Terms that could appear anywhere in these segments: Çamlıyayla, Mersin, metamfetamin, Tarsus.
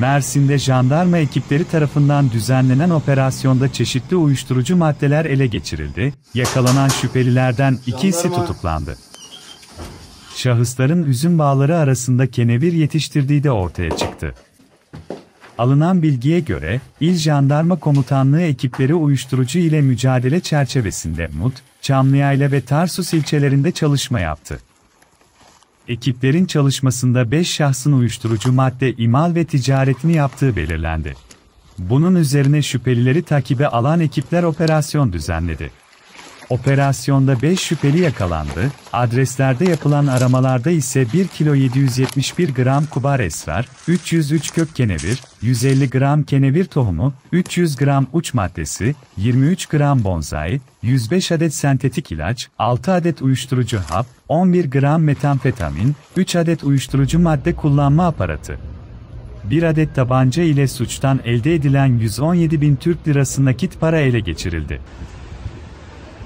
Mersin'de jandarma ekipleri tarafından düzenlenen operasyonda çeşitli uyuşturucu maddeler ele geçirildi, yakalanan şüphelilerden ikisi tutuklandı. Şahısların üzüm bağları arasında kenevir yetiştirdiği de ortaya çıktı. Alınan bilgiye göre, İl Jandarma Komutanlığı ekipleri uyuşturucu ile mücadele çerçevesinde Mut, Çamlıyayla ve Tarsus ilçelerinde çalışma yaptı. Ekiplerin çalışmasında 5 şahsın uyuşturucu madde imal ve ticaretini yaptığı belirlendi. Bunun üzerine şüphelileri takibe alan ekipler operasyon düzenledi. Operasyonda 5 şüpheli yakalandı, adreslerde yapılan aramalarda ise 1 kilo 771 gram kubar esrar, 303 kök kenevir, 150 gram kenevir tohumu, 300 gram uç maddesi, 23 gram bonzai, 105 adet sentetik ilaç, 6 adet uyuşturucu hap, 11 gram metamfetamin, 3 adet uyuşturucu madde kullanma aparatı. 1 adet tabanca ile suçtan elde edilen 117 bin Türk lirası nakit para ele geçirildi.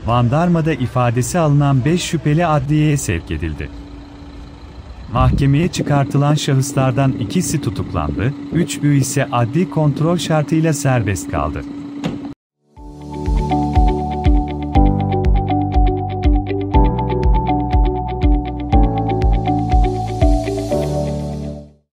Jandarmada ifadesi alınan 5 şüpheli adliyeye sevk edildi. Mahkemeye çıkartılan şahıslardan ikisi tutuklandı, 3'ü ise adli kontrol şartıyla serbest kaldı.